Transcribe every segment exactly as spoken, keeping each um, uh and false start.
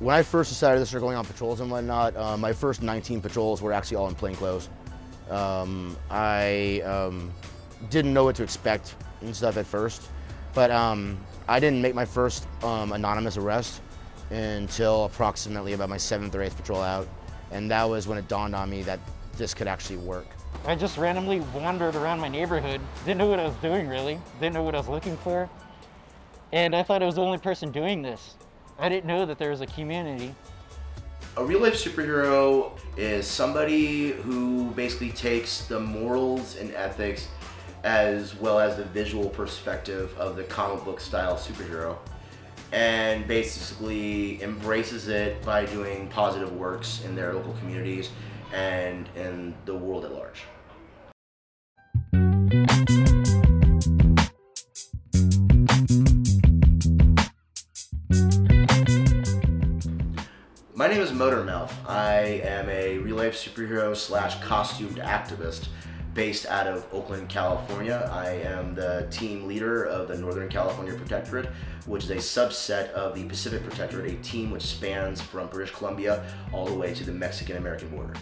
When I first decided to start going on patrols and whatnot, uh, my first nineteen patrols were actually all in plainclothes. Um, I um, didn't know what to expect and stuff at first, but um, I didn't make my first um, anonymous arrest until approximately about my seventh or eighth patrol out, and that was when it dawned on me that this could actually work. I just randomly wandered around my neighborhood, didn't know what I was doing really, didn't know what I was looking for, and I thought I was the only person doing this. I didn't know that there was a community. A real-life superhero is somebody who basically takes the morals and ethics as well as the visual perspective of the comic book style superhero and basically embraces it by doing positive works in their local communities and in the world at large. My name is Motormouth. I am a real-life superhero slash costumed activist based out of Oakland, California. I am the team leader of the Northern California Protectorate, which is a subset of the Pacific Protectorate, a team which spans from British Columbia all the way to the Mexican-American border.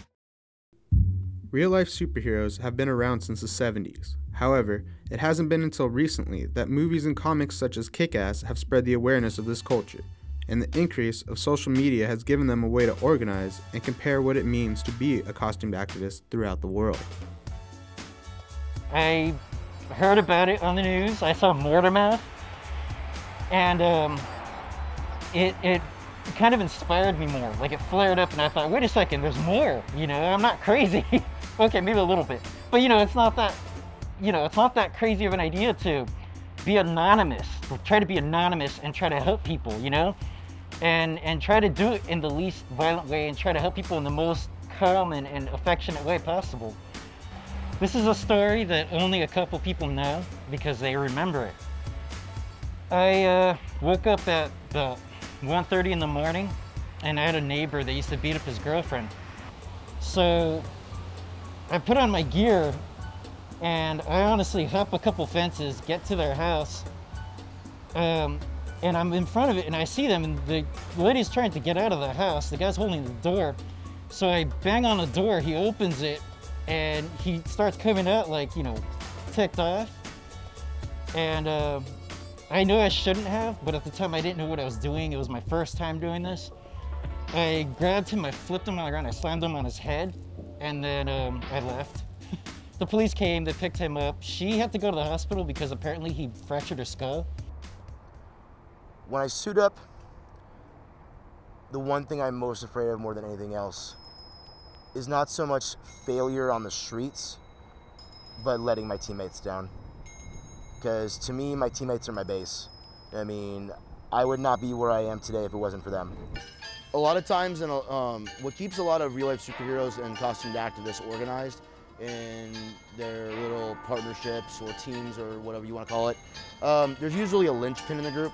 Real-life superheroes have been around since the seventies. However, it hasn't been until recently that movies and comics such as Kick-Ass have spread the awareness of this culture, and the increase of social media has given them a way to organize and compare what it means to be a costumed activist throughout the world. I heard about it on the news. I saw Motormouth, and um, it, it kind of inspired me more. Like, it flared up and I thought, wait a second, there's more, you know, I'm not crazy. Okay, maybe a little bit. But you know, it's not that, you know, it's not that crazy of an idea to be anonymous, to try to be anonymous and try to help people, you know? And, and try to do it in the least violent way and try to help people in the most calm and, and affectionate way possible. This is a story that only a couple people know because they remember it. I uh, woke up at about one thirty in the morning and I had a neighbor that used to beat up his girlfriend. So I put on my gear and I honestly hop a couple fences, get to their house, um, and I'm in front of it and I see them and the lady's trying to get out of the house, the guy's holding the door. So I bang on the door, he opens it, and he starts coming out like, you know, ticked off. And uh, I know I shouldn't have, but at the time I didn't know what I was doing. It was my first time doing this. I grabbed him, I flipped him on the ground, I slammed him on his head, and then um, I left. The police came, they picked him up. She had to go to the hospital because apparently he fractured her skull. When I suit up, the one thing I'm most afraid of more than anything else is not so much failure on the streets, but letting my teammates down. Because to me, my teammates are my base. I mean, I would not be where I am today if it wasn't for them. A lot of times, and um, what keeps a lot of real-life superheroes and costumed activists organized in their little partnerships or teams or whatever you want to call it, um, there's usually a linchpin in the group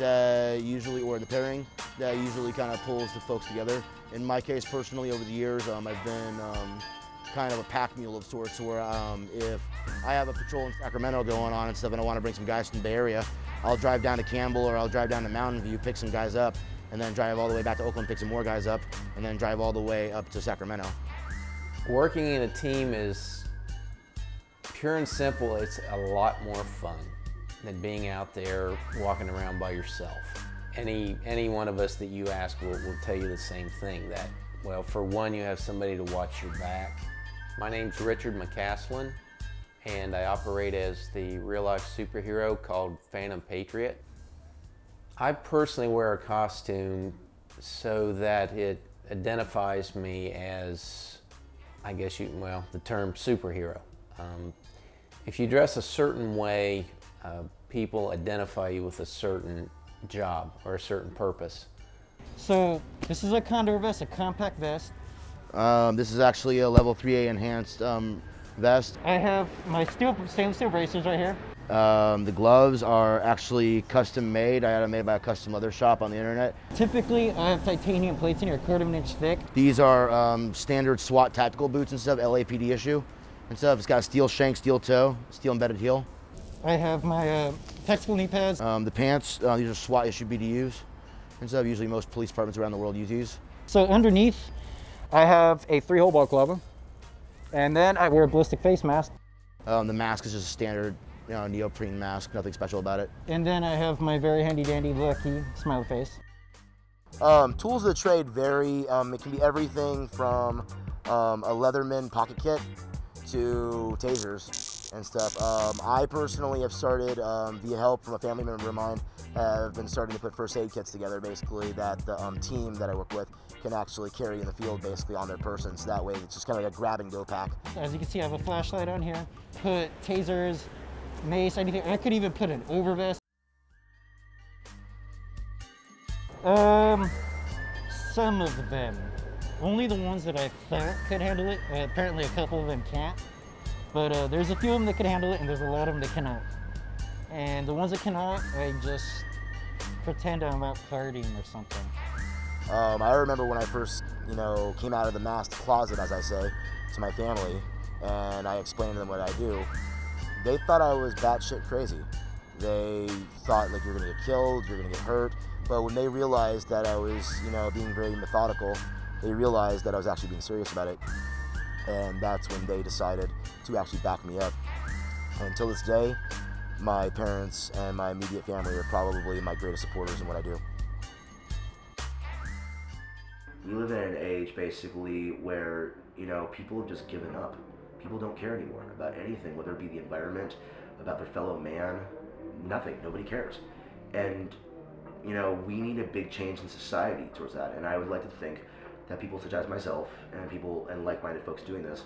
that usually, or the pairing, that usually kind of pulls the folks together. In my case, personally, over the years, um, I've been um, kind of a pack mule of sorts, where um, if I have a patrol in Sacramento going on and stuff and I want to bring some guys from the Bay Area, I'll drive down to Campbell or I'll drive down to Mountain View, pick some guys up, and then drive all the way back to Oakland, pick some more guys up, and then drive all the way up to Sacramento. Working in a team is pure and simple. It's a lot more fun than being out there walking around by yourself. Any, any one of us that you ask will, will tell you the same thing, that, well, for one, you have somebody to watch your back. My name's Richard McCaslin, and I operate as the real-life superhero called Phantom Patriot. I personally wear a costume so that it identifies me as, I guess you, well, the term superhero. Um, if you dress a certain way, uh, people identify you with a certain job or a certain purpose. So this is a Condor vest, a compact vest. Um, this is actually a level three A enhanced um, vest. I have my steel, stainless steel bracers right here. Um, the gloves are actually custom made. I had them made by a custom leather shop on the internet. Typically, I have titanium plates in here, a quarter of an inch thick. These are um, standard SWAT tactical boots and stuff, L A P D issue and stuff. It's got a steel shank, steel toe, steel embedded heel. I have my uh, tactical knee pads. Um, the pants, uh, these are SWAT issue B D Us difference of. Usually most police departments around the world use these. So underneath, I have a three-hole balaclava, and then I wear a ballistic face mask. Um, the mask is just a standard, you know, neoprene mask, nothing special about it. And then I have my very handy-dandy lucky smiley face. Um, tools of the trade vary. Um, it can be everything from um, a Leatherman pocket kit to tasers and stuff. Um, I personally have started, um, via help from a family member of mine, have been starting to put first aid kits together, basically, that the um, team that I work with can actually carry in the field, basically, on their person. So that way it's just kind of like a grab and go pack. As you can see, I have a flashlight on here, put tasers, mace, anything. I could even put an overvest. Um, some of them. Only the ones that I thought could handle it. Uh, apparently a couple of them can't. But uh, there's a few of them that could handle it, and there's a lot of them that cannot. And the ones that cannot, I just pretend I'm out partying or something. Um, I remember when I first, you know, came out of the masked closet, as I say, to my family, and I explained to them what I do. They thought I was batshit crazy. They thought, like, you're gonna get killed, you're gonna get hurt. But when they realized that I was, you know, being very methodical, they realized that I was actually being serious about it. And that's when they decided to actually back me up. And until this day, my parents and my immediate family are probably my greatest supporters in what I do. We live in an age, basically, where, you know, people have just given up. People don't care anymore about anything, whether it be the environment, about their fellow man, nothing. Nobody cares. And, you know, we need a big change in society towards that. And I would like to think that people such as myself and people and like-minded folks doing this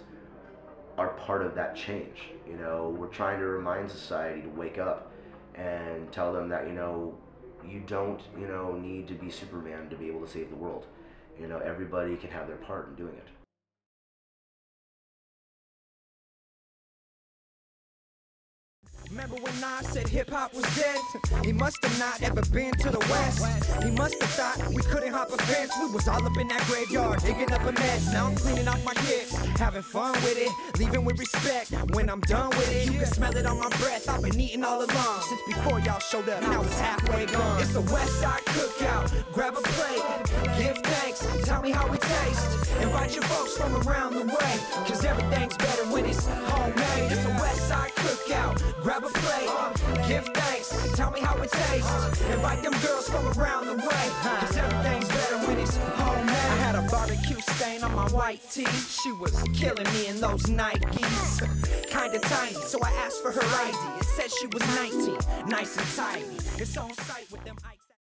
are part of that change. You know, we're trying to remind society to wake up and tell them that, you know, you don't, you know, need to be Superman to be able to save the world. You know, everybody can have their part in doing it. Remember when Nas said hip-hop was dead? He must have not ever been to the West. He must have thought we couldn't hop a fence. We was all up in that graveyard, digging up a mess. Now I'm cleaning off my kids, having fun with it, leaving with respect. When I'm done with it, you can smell it on my breath. I've been eating all along since before y'all showed up. Now it's halfway gone. It's a West Side cookout. Grab a plate, give thanks, tell me how it tastes. Invite your folks from around the way, cause everything's better when it's homemade. It's a West Side cookout. Grab a plate, uh, give thanks, tell me how it tastes. Uh, Invite them girls from around the way, cause everything's better when it's homemade. I had a barbecue stain on my white tee. She was killing me in those Nikes. Kinda tiny, so I asked for her I D. It said she was nineteen, nice and tiny. It's on site with them I